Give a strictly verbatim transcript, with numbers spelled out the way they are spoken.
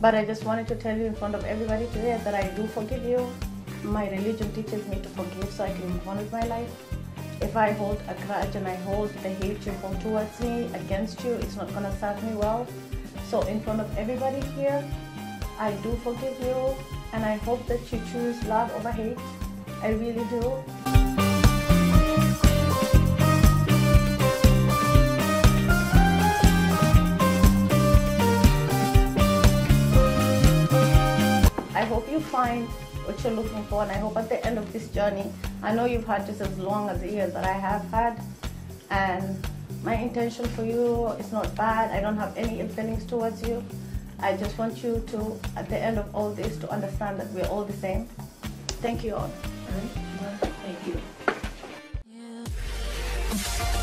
But I just wanted to tell you in front of everybody today that I do forgive you. My religion teaches me to forgive so I can move on with my life. If I hold a grudge and I hold the hate you hold towards me, against you, it's not going to serve me well. So in front of everybody here, I do forgive you, and I hope that you choose love over hate. I really do. I hope you find what you're looking for, and I hope at the end of this journey, I know you've had just as long as the years that I have had, and my intention for you is not bad. I don't have any ill feelings towards you. I just want you to, at the end of all this, to understand that we're all the same. Thank you all. Thank you.